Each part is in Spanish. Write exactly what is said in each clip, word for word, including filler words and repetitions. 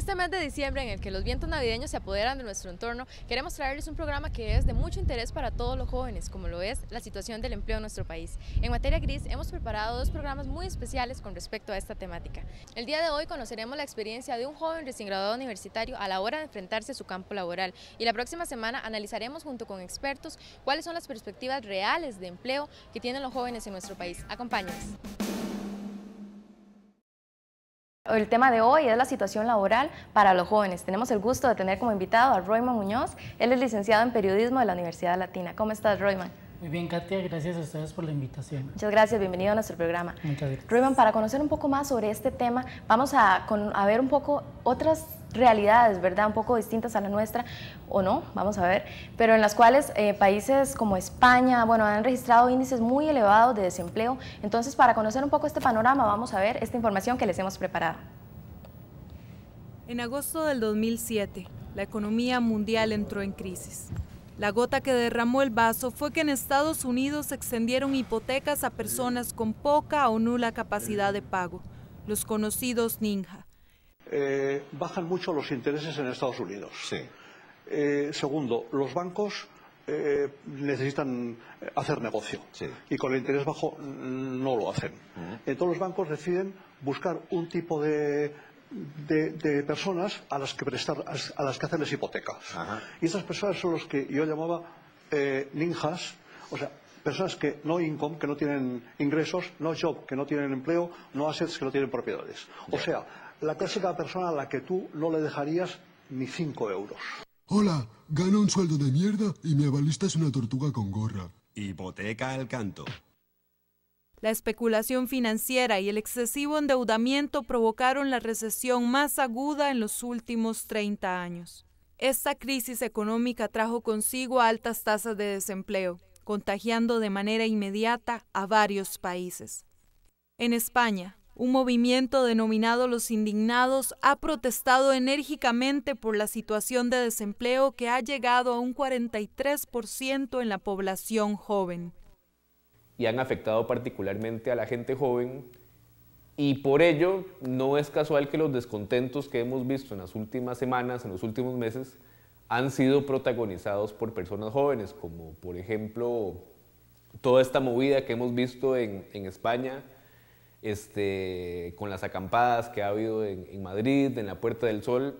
este mes de diciembre, en el que los vientos navideños se apoderan de nuestro entorno, queremos traerles un programa que es de mucho interés para todos los jóvenes, como lo es la situación del empleo en nuestro país. En materia gris hemos preparado dos programas muy especiales con respecto a esta temática. El día de hoy conoceremos la experiencia de un joven recién graduado universitario a la hora de enfrentarse a su campo laboral, y la próxima semana analizaremos junto con expertos cuáles son las perspectivas reales de empleo que tienen los jóvenes en nuestro país. Acompáñenos. El tema de hoy es la situación laboral para los jóvenes. Tenemos el gusto de tener como invitado a Roymán Muñoz. Él es licenciado en periodismo de la Universidad Latina. ¿Cómo estás, Roymán? Muy bien, Katia. Gracias a ustedes por la invitación. Muchas gracias. Bienvenido a nuestro programa. Muchas gracias. Roymán, para conocer un poco más sobre este tema, vamos a, con, a ver un poco otras realidades, ¿verdad? Un poco distintas a la nuestra, o no, vamos a ver, pero en las cuales eh, países como España, bueno, han registrado índices muy elevados de desempleo. Entonces, para conocer un poco este panorama, vamos a ver esta información que les hemos preparado. En agosto del dos mil siete, la economía mundial entró en crisis. La gota que derramó el vaso fue que en Estados Unidos se extendieron hipotecas a personas con poca o nula capacidad de pago, los conocidos ninja. Eh, bajan mucho los intereses en Estados Unidos. Sí. Eh, segundo, los bancos eh, necesitan hacer negocio. Sí. Y con el interés bajo no lo hacen. Uh-huh. Entonces los bancos deciden buscar un tipo de, de, de personas a las que prestar, a las que hacerles hipotecas. Uh-huh. Y esas personas son los que yo llamaba eh, ninjas, o sea, personas que no income, que no tienen ingresos, no job, que no tienen empleo, no assets, que no tienen propiedades. O yeah. sea, la clásica persona a la que tú no le dejarías ni cinco euros. Hola, gano un sueldo de mierda y mi avalista es una tortuga con gorra. Hipoteca al canto. La especulación financiera y el excesivo endeudamiento provocaron la recesión más aguda en los últimos treinta años. Esta crisis económica trajo consigo altas tasas de desempleo, contagiando de manera inmediata a varios países. En España, un movimiento denominado Los Indignados ha protestado enérgicamente por la situación de desempleo que ha llegado a un cuarenta y tres por ciento en la población joven. Y han afectado particularmente a la gente joven, y por ello no es casual que los descontentos que hemos visto en las últimas semanas, en los últimos meses, han sido protagonizados por personas jóvenes, como por ejemplo toda esta movida que hemos visto en, en España, Este, con las acampadas que ha habido en, en Madrid, en la Puerta del Sol.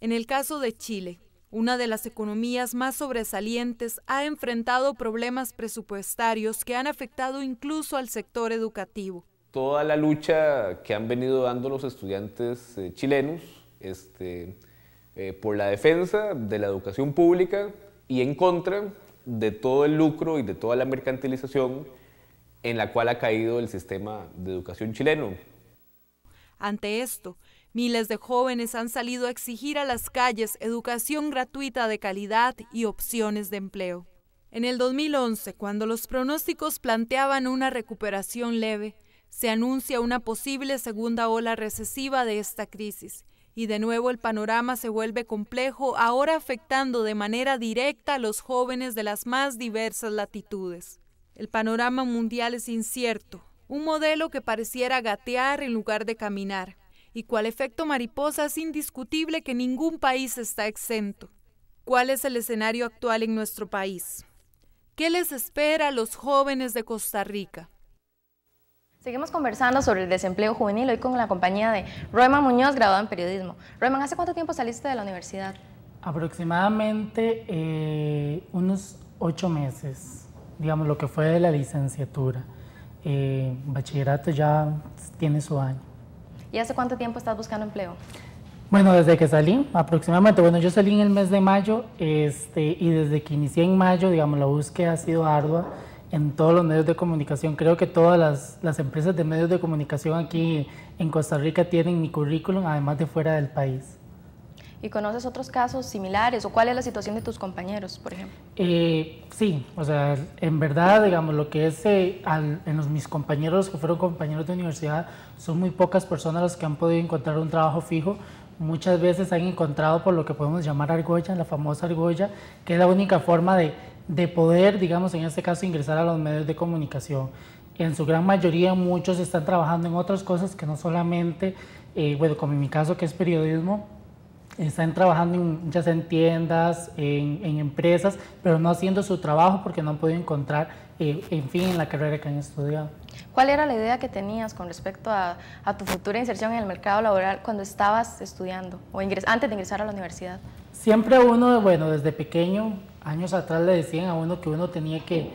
En el caso de Chile, una de las economías más sobresalientes ha enfrentado problemas presupuestarios que han afectado incluso al sector educativo. Toda la lucha que han venido dando los estudiantes eh, chilenos este, eh, por la defensa de la educación pública y en contra de todo el lucro y de toda la mercantilización en la cual ha caído el sistema de educación chileno. Ante esto, miles de jóvenes han salido a exigir a las calles educación gratuita de calidad y opciones de empleo. En el dos mil once, cuando los pronósticos planteaban una recuperación leve, se anuncia una posible segunda ola recesiva de esta crisis, y de nuevo el panorama se vuelve complejo, ahora afectando de manera directa a los jóvenes de las más diversas latitudes. El panorama mundial es incierto, un modelo que pareciera gatear en lugar de caminar, y cual efecto mariposa es indiscutible que ningún país está exento. ¿Cuál es el escenario actual en nuestro país? ¿Qué les espera a los jóvenes de Costa Rica? Seguimos conversando sobre el desempleo juvenil hoy con la compañía de Roymán Muñoz, graduado en periodismo. Roymán, ¿hace cuánto tiempo saliste de la universidad? Aproximadamente eh, unos ocho meses. Digamos, lo que fue de la licenciatura. Eh, bachillerato ya tiene su año. ¿Y hace cuánto tiempo estás buscando empleo? Bueno, desde que salí, aproximadamente. Bueno, yo salí en el mes de mayo este, y desde que inicié en mayo, digamos, la búsqueda ha sido ardua en todos los medios de comunicación. Creo que todas las, las empresas de medios de comunicación aquí en Costa Rica tienen mi currículum, además de fuera del país. ¿Y conoces otros casos similares o cuál es la situación de tus compañeros, por ejemplo? Eh, sí, o sea, en verdad, digamos, lo que es eh, al, en los, mis compañeros que fueron compañeros de universidad, son muy pocas personas las que han podido encontrar un trabajo fijo. Muchas veces han encontrado por lo que podemos llamar argolla, la famosa argolla, que es la única forma de, de poder, digamos, en este caso, ingresar a los medios de comunicación. En su gran mayoría, muchos están trabajando en otras cosas que no solamente eh, bueno, como en mi caso que es periodismo, están trabajando en, ya sea en tiendas, en, en empresas, pero no haciendo su trabajo porque no han podido encontrar, eh, en fin, en la carrera que han estudiado. ¿Cuál era la idea que tenías con respecto a, a tu futura inserción en el mercado laboral cuando estabas estudiando o ingres, antes de ingresar a la universidad? Siempre uno, bueno, desde pequeño, años atrás le decían a uno que uno tenía que,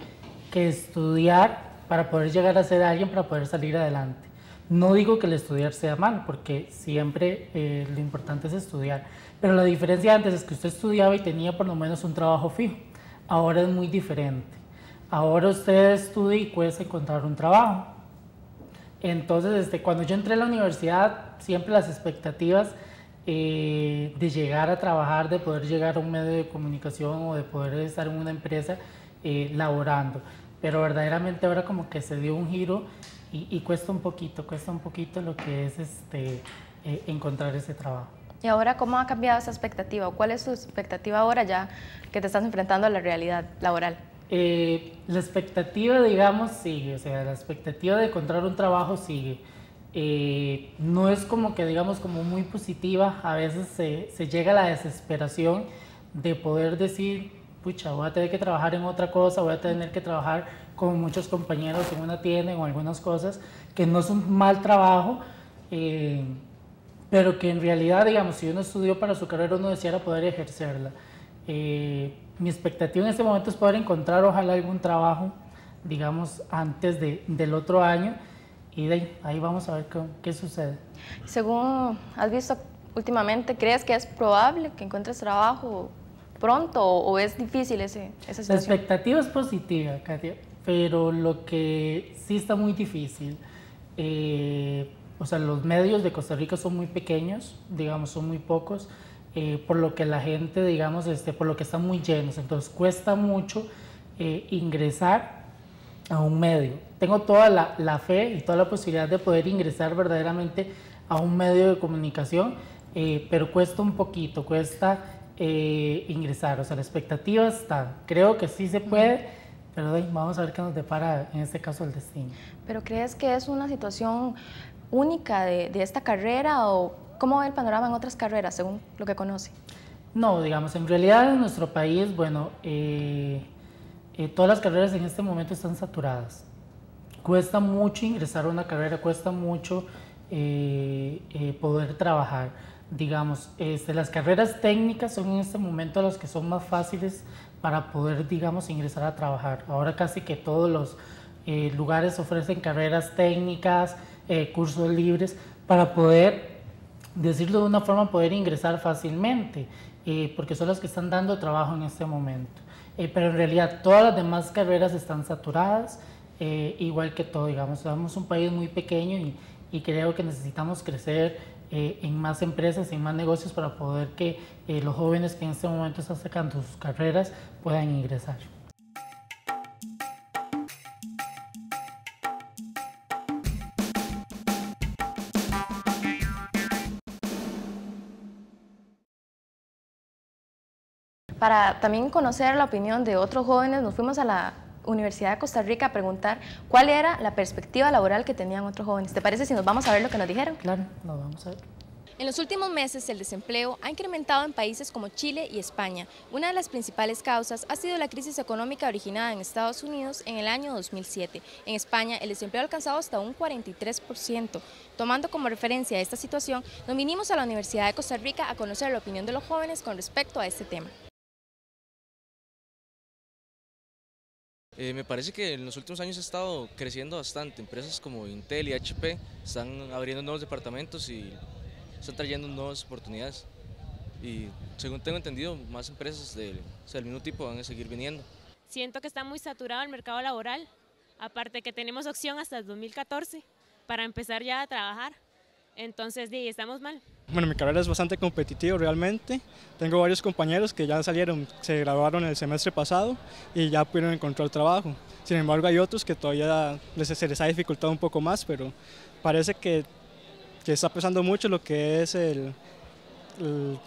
que estudiar para poder llegar a ser alguien, para poder salir adelante. No digo que el estudiar sea malo, porque siempre eh, lo importante es estudiar. Pero la diferencia antes es que usted estudiaba y tenía por lo menos un trabajo fijo. Ahora es muy diferente. Ahora usted estudia y cuesta encontrar un trabajo. Entonces, desde cuando yo entré a la universidad, siempre las expectativas eh, de llegar a trabajar, de poder llegar a un medio de comunicación o de poder estar en una empresa eh, laborando. Pero verdaderamente ahora como que se dio un giro y, y cuesta un poquito, cuesta un poquito lo que es este, eh, encontrar ese trabajo. ¿Y ahora cómo ha cambiado esa expectativa? ¿Cuál es tu expectativa ahora ya que te estás enfrentando a la realidad laboral? Eh, la expectativa, digamos, sigue, o sea, la expectativa de encontrar un trabajo sigue. Eh, no es como que, digamos, como muy positiva, a veces se, se llega a la desesperación de poder decir, pucha, voy a tener que trabajar en otra cosa, voy a tener que trabajar con muchos compañeros en una tienda, en algunas cosas, que no es un mal trabajo, eh, pero que en realidad, digamos, si uno estudió para su carrera, uno deseara poder ejercerla. Eh, mi expectativa en este momento es poder encontrar, ojalá, algún trabajo, digamos, antes de, del otro año, y de ahí, ahí vamos a ver qué, qué sucede. Según has visto últimamente, ¿crees que es probable que encuentres trabajo pronto o es difícil ese, esa situación? La expectativa es positiva, Katia, pero lo que sí está muy difícil, eh, o sea, los medios de Costa Rica son muy pequeños, digamos, son muy pocos, eh, por lo que la gente, digamos, este, por lo que están muy llenos, entonces cuesta mucho eh, ingresar a un medio. Tengo toda la, la fe y toda la posibilidad de poder ingresar verdaderamente a un medio de comunicación, eh, pero cuesta un poquito, cuesta Eh, ingresar, o sea, la expectativa está, creo que sí se puede, pero vamos a ver qué nos depara en este caso el destino. ¿Pero crees que es una situación única de, de esta carrera o cómo ve el panorama en otras carreras según lo que conoce? No, digamos, en realidad en nuestro país, bueno, eh, eh, todas las carreras en este momento están saturadas. Cuesta mucho ingresar a una carrera, cuesta mucho eh, eh, poder trabajar. Digamos, este, las carreras técnicas son en este momento las que son más fáciles para poder, digamos, ingresar a trabajar. Ahora casi que todos los eh, lugares ofrecen carreras técnicas, eh, cursos libres, para poder, decirlo de una forma, poder ingresar fácilmente, eh, porque son las que están dando trabajo en este momento. Eh, pero en realidad todas las demás carreras están saturadas, eh, igual que todo, digamos, somos un país muy pequeño y, y creo que necesitamos crecer Eh, en más empresas, en más negocios para poder que eh, los jóvenes que en este momento están sacando sus carreras puedan ingresar. Para también conocer la opinión de otros jóvenes, nos fuimos a la Universidad de Costa Rica a preguntar cuál era la perspectiva laboral que tenían otros jóvenes. ¿Te parece si nos vamos a ver lo que nos dijeron? Claro, nos vamos a ver. En los últimos meses el desempleo ha incrementado en países como Chile y España. Una de las principales causas ha sido la crisis económica originada en Estados Unidos en el año dos mil siete. En España el desempleo ha alcanzado hasta un cuarenta y tres por ciento. Tomando como referencia esta situación, nos vinimos a la Universidad de Costa Rica a conocer la opinión de los jóvenes con respecto a este tema. Eh, me parece que en los últimos años ha estado creciendo bastante, empresas como Intel y H P están abriendo nuevos departamentos y están trayendo nuevas oportunidades y según tengo entendido más empresas del, o sea, del mismo tipo van a seguir viniendo. Siento que está muy saturado el mercado laboral, aparte que tenemos opción hasta el dos mil catorce para empezar ya a trabajar, entonces sí, estamos mal. Bueno, mi carrera es bastante competitiva realmente, tengo varios compañeros que ya salieron, se graduaron el semestre pasado y ya pudieron encontrar trabajo, sin embargo hay otros que todavía les, se les ha dificultado un poco más, pero parece que, que está pesando mucho lo que es el, el,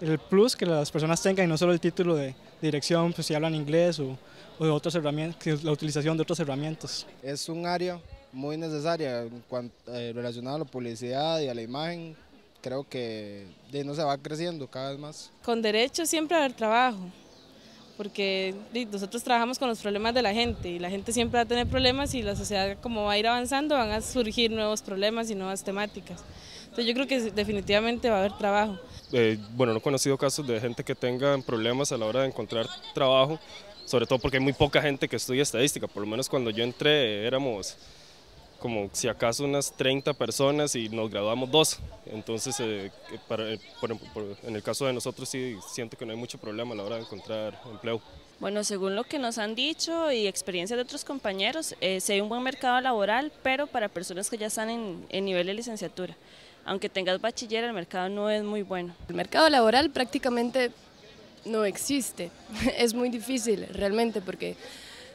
el plus que las personas tengan y no solo el título de dirección, pues si hablan inglés o, o de otras herramientas, la utilización de otras herramientas. Es un área muy necesaria en cuanto, eh, relacionada a la publicidad y a la imagen. Creo que de, no se va creciendo cada vez más. Con derecho siempre a haber trabajo, porque de, nosotros trabajamos con los problemas de la gente y la gente siempre va a tener problemas y la sociedad como va a ir avanzando van a surgir nuevos problemas y nuevas temáticas. Entonces yo creo que definitivamente va a haber trabajo. Eh, bueno, no he conocido casos de gente que tenga problemas a la hora de encontrar trabajo, sobre todo porque hay muy poca gente que estudia estadística. Por lo menos cuando yo entré éramos como si acaso unas treinta personas y nos graduamos dos. Entonces eh, para, por, por, en el caso de nosotros sí siento que no hay mucho problema a la hora de encontrar empleo. Bueno, según lo que nos han dicho y experiencias de otros compañeros, eh, sí hay un buen mercado laboral, pero para personas que ya están en, en nivel de licenciatura. Aunque tengas bachiller, el mercado no es muy bueno. El mercado laboral prácticamente no existe, es muy difícil realmente porque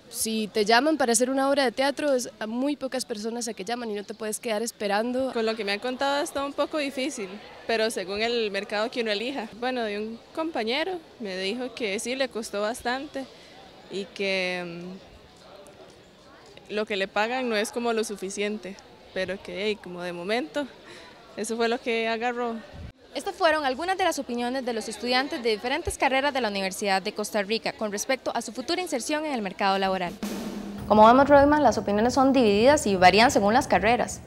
si te llaman para hacer una obra de teatro es a muy pocas personas a que llaman y no te puedes quedar esperando. Con lo que me han contado está un poco difícil, pero según el mercado que uno elija. Bueno, de un compañero me dijo que sí, le costó bastante y que lo que le pagan no es como lo suficiente, pero que hey, como de momento eso fue lo que agarró. Estas fueron algunas de las opiniones de los estudiantes de diferentes carreras de la Universidad de Costa Rica con respecto a su futura inserción en el mercado laboral. Como vemos, Roymán, las opiniones son divididas y varían según las carreras.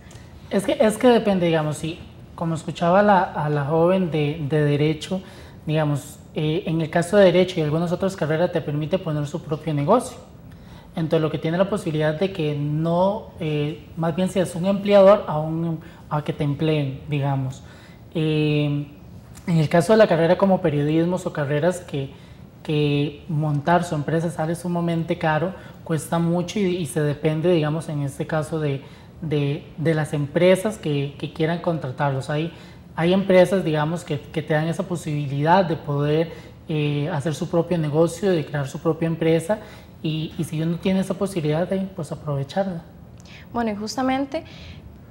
Es que, es que depende, digamos, si, como escuchaba la, a la joven de, de Derecho, digamos, eh, en el caso de Derecho y algunas otras carreras te permite poner su propio negocio. Entonces, lo que tiene la posibilidad de que no, eh, más bien seas un empleador a, un, a que te empleen, digamos. Eh, en el caso de la carrera como periodismos o carreras que, que montar su empresa sale sumamente caro, cuesta mucho y, y se depende, digamos, en este caso de, de, de las empresas que, que quieran contratarlos. Hay, hay empresas, digamos, que, que te dan esa posibilidad de poder eh, hacer su propio negocio, de crear su propia empresa y, y si uno tiene esa posibilidad, de, pues aprovecharla. Bueno, y justamente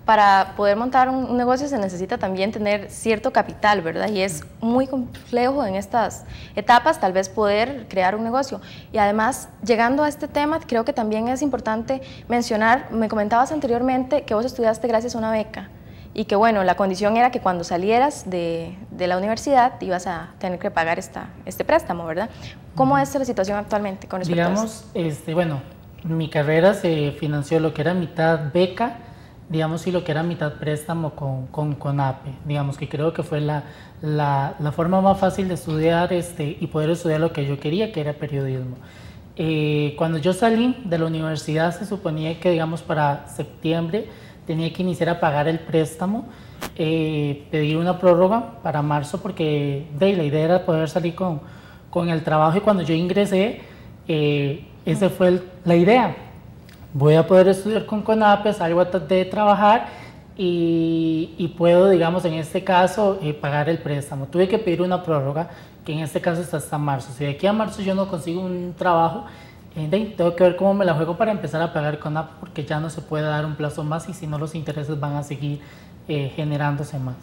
para poder montar un negocio se necesita también tener cierto capital, ¿verdad? Y es muy complejo en estas etapas tal vez poder crear un negocio. Y además, llegando a este tema, creo que también es importante mencionar, me comentabas anteriormente que vos estudiaste gracias a una beca y que bueno, la condición era que cuando salieras de, de la universidad ibas a tener que pagar esta, este préstamo, ¿verdad? ¿Cómo es la situación actualmente con respecto a eso? Digamos, este, bueno, mi carrera se financió lo que era mitad beca, digamos, y lo que era mitad préstamo con, con CONAPE, digamos, que creo que fue la, la, la forma más fácil de estudiar este, y poder estudiar lo que yo quería, que era periodismo. Eh, cuando yo salí de la universidad se suponía que, digamos, para septiembre tenía que iniciar a pagar el préstamo, eh, pedir una prórroga para marzo, porque de, la idea era poder salir con, con el trabajo y cuando yo ingresé, eh, esa fue el, la idea. Voy a poder estudiar con CONAPE, salgo de trabajar y, y puedo, digamos, en este caso, eh, pagar el préstamo. Tuve que pedir una prórroga, que en este caso está hasta marzo. Si de aquí a marzo yo no consigo un trabajo, eh, tengo que ver cómo me la juego para empezar a pagar CONAPE, porque ya no se puede dar un plazo más y si no los intereses van a seguir eh, generándose más.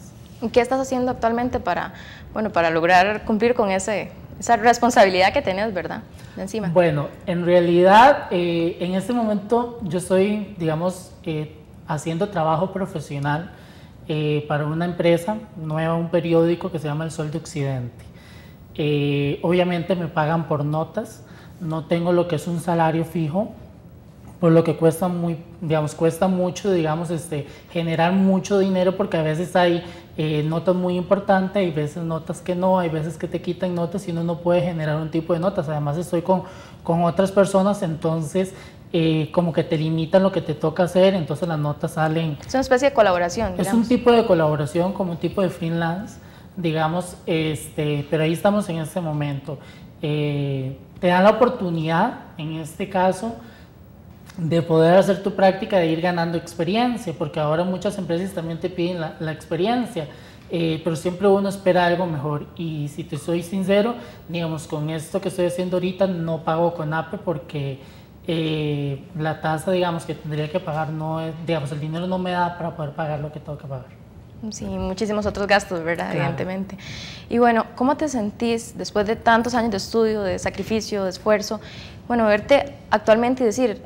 ¿Qué estás haciendo actualmente para, bueno, para lograr cumplir con ese, esa responsabilidad que tenés, verdad, de encima? Bueno, en realidad, eh, en este momento yo estoy, digamos, eh, haciendo trabajo profesional eh, para una empresa nueva, un periódico que se llama El Sol de Occidente. Eh, obviamente me pagan por notas, no tengo lo que es un salario fijo, por lo que cuesta muy, digamos, cuesta mucho, digamos, este, generar mucho dinero porque a veces hay eh, notas muy importantes, hay veces notas que no, hay veces que te quitan notas y uno no puede generar un tipo de notas. Además estoy con, con otras personas, entonces eh, como que te limitan lo que te toca hacer, entonces las notas salen. Es una especie de colaboración, digamos. Es un tipo de colaboración, como un tipo de freelance, digamos, este, pero ahí estamos en este momento. Eh, te dan la oportunidad, en este caso, de poder hacer tu práctica, de ir ganando experiencia, porque ahora muchas empresas también te piden la, la experiencia, eh, pero siempre uno espera algo mejor. Y si te soy sincero, digamos, con esto que estoy haciendo ahorita no pago CONAPE porque eh, la tasa, digamos, que tendría que pagar no es, digamos, el dinero no me da para poder pagar lo que tengo que pagar. Sí, muchísimos otros gastos, ¿verdad? Claro. Evidentemente. Y bueno, ¿cómo te sentís después de tantos años de estudio, de sacrificio, de esfuerzo? Bueno, verte actualmente y decir,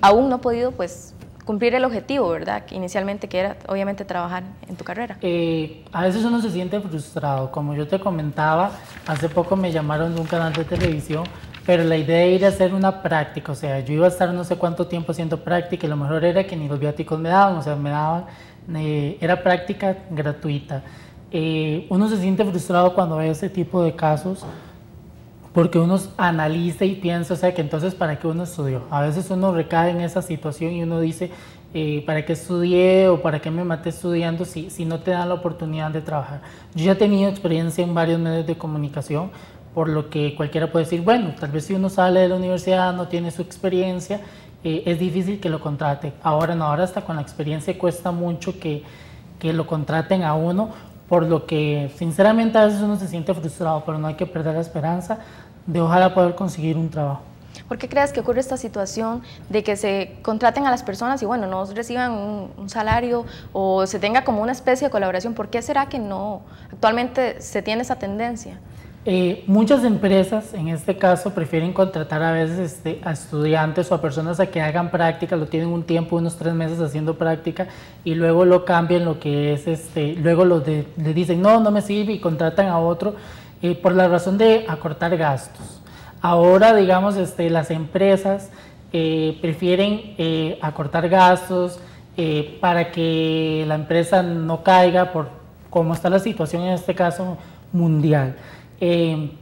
aún no he podido pues cumplir el objetivo, ¿verdad? Que inicialmente que era, obviamente, trabajar en tu carrera. Eh, a veces uno se siente frustrado. Como yo te comentaba, hace poco me llamaron de un canal de televisión, pero la idea era ir a hacer una práctica. O sea, yo iba a estar no sé cuánto tiempo haciendo práctica y lo mejor era que ni los viáticos me daban. O sea, me daban... Eh, era práctica gratuita. Eh, uno se siente frustrado cuando ve ese tipo de casos, porque uno analiza y piensa, o sea, que entonces ¿para qué uno estudió? A veces uno recae en esa situación y uno dice, eh, ¿para qué estudié o para qué me maté estudiando si, si no te dan la oportunidad de trabajar? Yo ya he tenido experiencia en varios medios de comunicación, por lo que cualquiera puede decir, bueno, tal vez si uno sale de la universidad, no tiene su experiencia, eh, es difícil que lo contraten. Ahora no, ahora hasta con la experiencia cuesta mucho que, que lo contraten a uno, por lo que sinceramente a veces uno se siente frustrado, pero no hay que perder la esperanza de ojalá poder conseguir un trabajo. ¿Por qué crees que ocurre esta situación de que se contraten a las personas y bueno, no reciban un, un salario o se tenga como una especie de colaboración? ¿Por qué será que no actualmente se tiene esa tendencia? Eh, muchas empresas en este caso prefieren contratar a veces este, a estudiantes o a personas a que hagan práctica, lo tienen un tiempo, unos tres meses haciendo práctica y luego lo cambian, lo que es, este, luego los de, le dicen no, no me sirve y contratan a otro eh, por la razón de acortar gastos. Ahora digamos este, las empresas eh, prefieren eh, acortar gastos eh, para que la empresa no caiga por cómo está la situación en este caso mundial. Eh,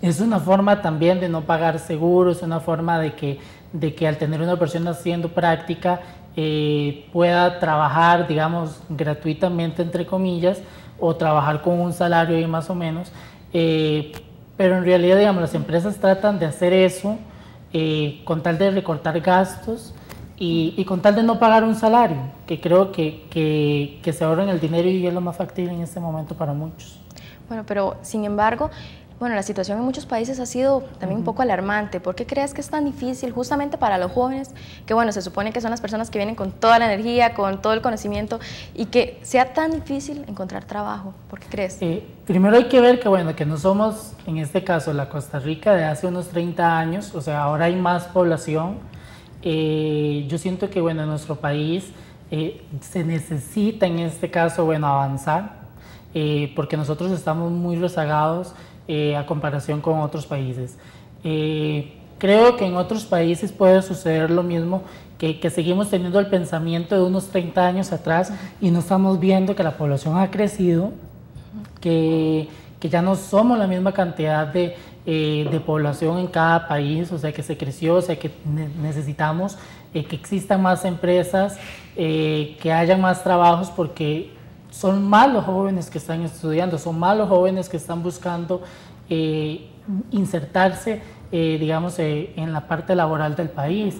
es una forma también de no pagar seguros, es una forma de que, de que al tener una persona haciendo práctica eh, pueda trabajar, digamos, gratuitamente, entre comillas, o trabajar con un salario ahí más o menos, eh, pero en realidad, digamos, las empresas tratan de hacer eso eh, con tal de recortar gastos y, y con tal de no pagar un salario, que creo que, que, que se ahorren el dinero y es lo más factible en este momento para muchos. Bueno, pero sin embargo, bueno, la situación en muchos países ha sido también un poco alarmante. ¿Por qué crees que es tan difícil justamente para los jóvenes, que bueno, se supone que son las personas que vienen con toda la energía, con todo el conocimiento, y que sea tan difícil encontrar trabajo? ¿Por qué crees? Eh, primero hay que ver que bueno, que no somos, en este caso, la Costa Rica de hace unos treinta años, o sea, ahora hay más población. Eh, yo siento que bueno, en nuestro país eh, se necesita, en este caso, bueno, avanzar. Eh, porque nosotros estamos muy rezagados eh, a comparación con otros países. Eh, creo que en otros países puede suceder lo mismo, que, que seguimos teniendo el pensamiento de unos treinta años atrás y no estamos viendo que la población ha crecido, que, que ya no somos la misma cantidad de, eh, de población en cada país, o sea que se creció, o sea que necesitamos eh, que existan más empresas, eh, que haya más trabajos porque... Son más los jóvenes que están estudiando, son más los jóvenes que están buscando eh, insertarse, eh, digamos, eh, en la parte laboral del país.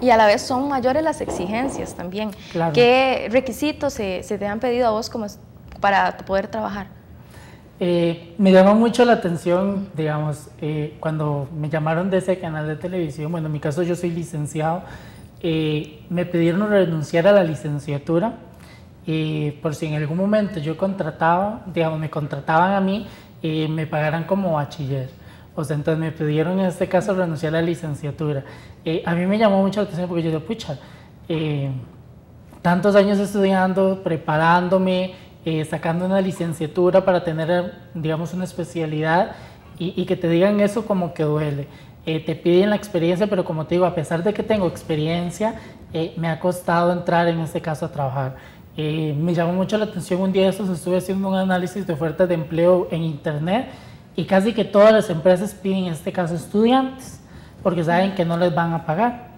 Y a la vez son mayores las exigencias también. Claro. ¿Qué requisitos se, se te han pedido a vos como para poder trabajar? Eh, me llamó mucho la atención, digamos, eh, cuando me llamaron de ese canal de televisión, bueno, en mi caso yo soy licenciado, eh, me pidieron renunciar a la licenciatura. Eh, por si en algún momento yo contrataba, digamos, me contrataban a mí, eh, me pagaran como bachiller. O sea, entonces me pidieron en este caso renunciar a la licenciatura. Eh, a mí me llamó mucho la atención porque yo dije, pucha, eh, tantos años estudiando, preparándome, eh, sacando una licenciatura para tener, digamos, una especialidad y, y que te digan eso como que duele. Eh, te piden la experiencia, pero como te digo, a pesar de que tengo experiencia, eh, me ha costado entrar en este caso a trabajar. Eh, me llamó mucho la atención un día de estos, estuve haciendo un análisis de ofertas de empleo en internet y casi que todas las empresas piden en este caso estudiantes porque saben que no les van a pagar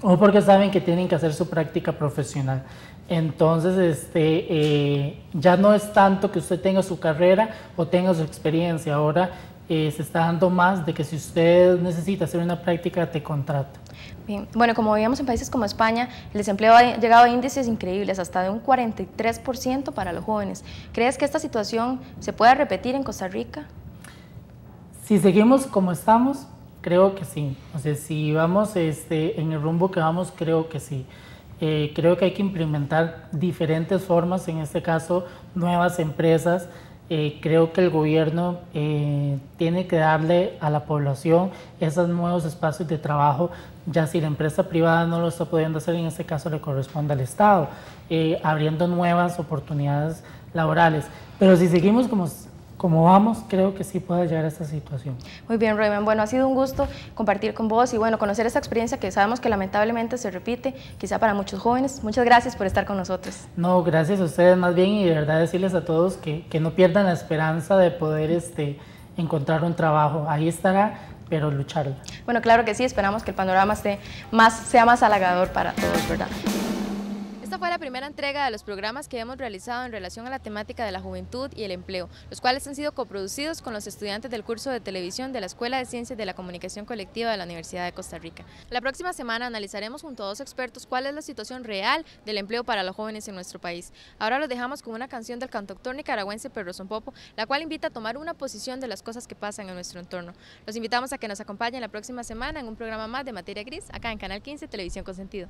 o porque saben que tienen que hacer su práctica profesional. Entonces este, eh, ya no es tanto que usted tenga su carrera o tenga su experiencia, ahora eh, se está dando más de que si usted necesita hacer una práctica te contrata. Bien. Bueno, como veíamos en países como España, el desempleo ha llegado a índices increíbles, hasta de un cuarenta y tres por ciento para los jóvenes. ¿Crees que esta situación se pueda repetir en Costa Rica? Si seguimos como estamos, creo que sí. O sea, si vamos este, en el rumbo que vamos, creo que sí. Eh, creo que hay que implementar diferentes formas, en este caso, nuevas empresas. Eh, creo que el gobierno eh, tiene que darle a la población esos nuevos espacios de trabajo ya si la empresa privada no lo está pudiendo hacer, en este caso le corresponde al Estado, eh, abriendo nuevas oportunidades laborales. Pero si seguimos como... como vamos, creo que sí puede llegar a esta situación. Muy bien, Roymán. Bueno, ha sido un gusto compartir con vos y bueno, conocer esta experiencia que sabemos que lamentablemente se repite, quizá para muchos jóvenes. Muchas gracias por estar con nosotros. No, gracias a ustedes más bien, y de verdad decirles a todos que, que no pierdan la esperanza de poder este, encontrar un trabajo. Ahí estará, pero lucharla. Bueno, claro que sí, esperamos que el panorama esté más, sea más halagador para todos, ¿verdad? Esta fue la primera entrega de los programas que hemos realizado en relación a la temática de la juventud y el empleo, los cuales han sido coproducidos con los estudiantes del curso de televisión de la Escuela de Ciencias de la Comunicación Colectiva de la Universidad de Costa Rica. La próxima semana analizaremos junto a dos expertos cuál es la situación real del empleo para los jóvenes en nuestro país. Ahora los dejamos con una canción del cantautor nicaragüense Perro Zompopo, la cual invita a tomar una posición de las cosas que pasan en nuestro entorno. Los invitamos a que nos acompañen la próxima semana en un programa más de Materia Gris, acá en Canal quince, Televisión con Sentido.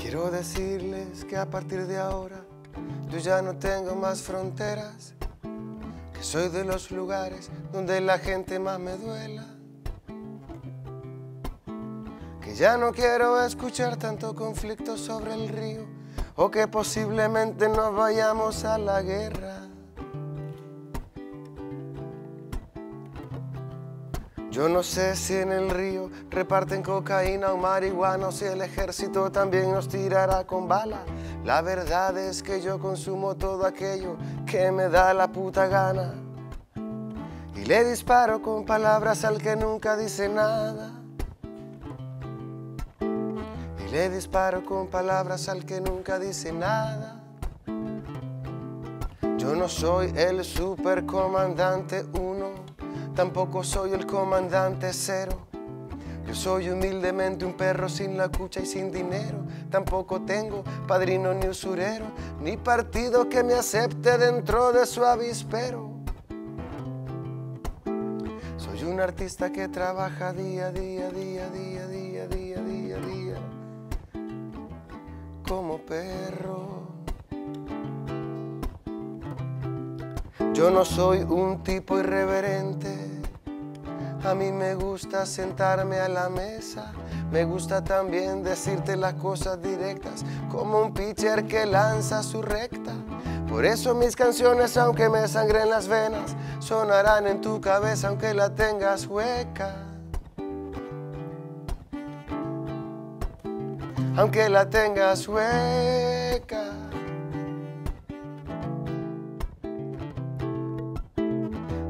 Quiero decirles que a partir de ahora yo ya no tengo más fronteras, que soy de los lugares donde la gente más me duela, que ya no quiero escuchar tanto conflicto sobre el río, o que posiblemente nos vayamos a la guerra. Yo no sé si en el río reparten cocaína o marihuana, o si el ejército también nos tirará con bala. La verdad es que yo consumo todo aquello que me da la puta gana, y le disparo con palabras al que nunca dice nada. Y le disparo con palabras al que nunca dice nada. Yo no soy el supercomandante uno, tampoco soy el comandante cero. Yo soy humildemente un perro sin la cucha y sin dinero. Tampoco tengo padrino ni usurero, ni partido que me acepte dentro de su avispero. Soy un artista que trabaja día, día, día, día, día, día, día, día, como perro. Yo no soy un tipo irreverente. A mí me gusta sentarme a la mesa, me gusta también decirte las cosas directas, como un pitcher que lanza su recta. Por eso mis canciones, aunque me sangren las venas, sonarán en tu cabeza aunque la tengas hueca. Aunque la tengas hueca.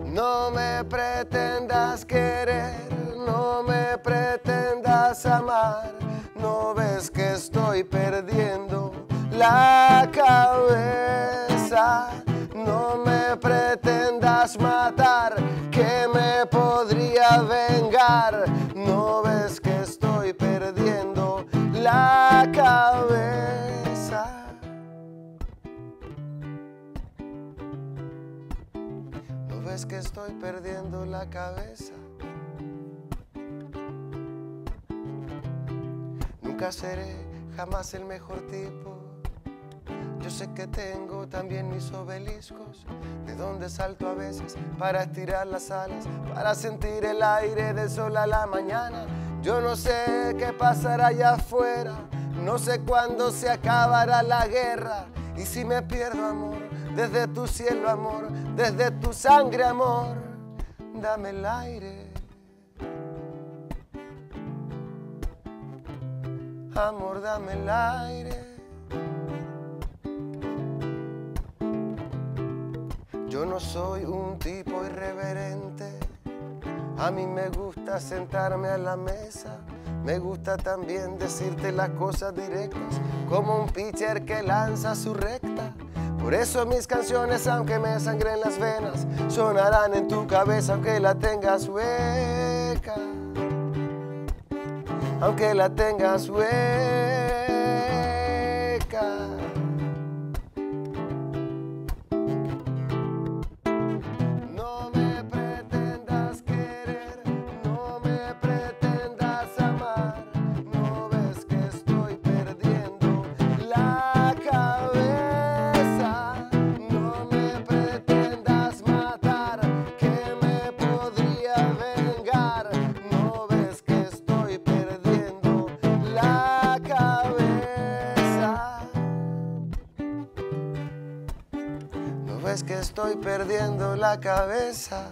No me pretendas querer, no me pretendas amar, no ves que estoy perdiendo la cabeza. No me pretendas matar, que me podría vengar, no ves que estoy perdiendo la cabeza. Es que estoy perdiendo la cabeza. Nunca seré jamás el mejor tipo. Yo sé que tengo también mis obeliscos, de donde salto a veces para estirar las alas, para sentir el aire del sol a la mañana. Yo no sé qué pasará allá afuera, no sé cuándo se acabará la guerra. Y si me pierdo, amor, desde tu cielo, amor, desde tu sangre, amor, dame el aire. Amor, dame el aire. Yo no soy un tipo irreverente. A mí me gusta sentarme a la mesa, me gusta también decirte las cosas directas, como un pitcher que lanza su recta. Por eso mis canciones, aunque me sangren las venas, sonarán en tu cabeza aunque la tengas hueca. Aunque la tengas hueca. No me pretendas querer, no me pretendas amar, no ves que estoy perdiendo pues que estoy perdiendo la cabeza.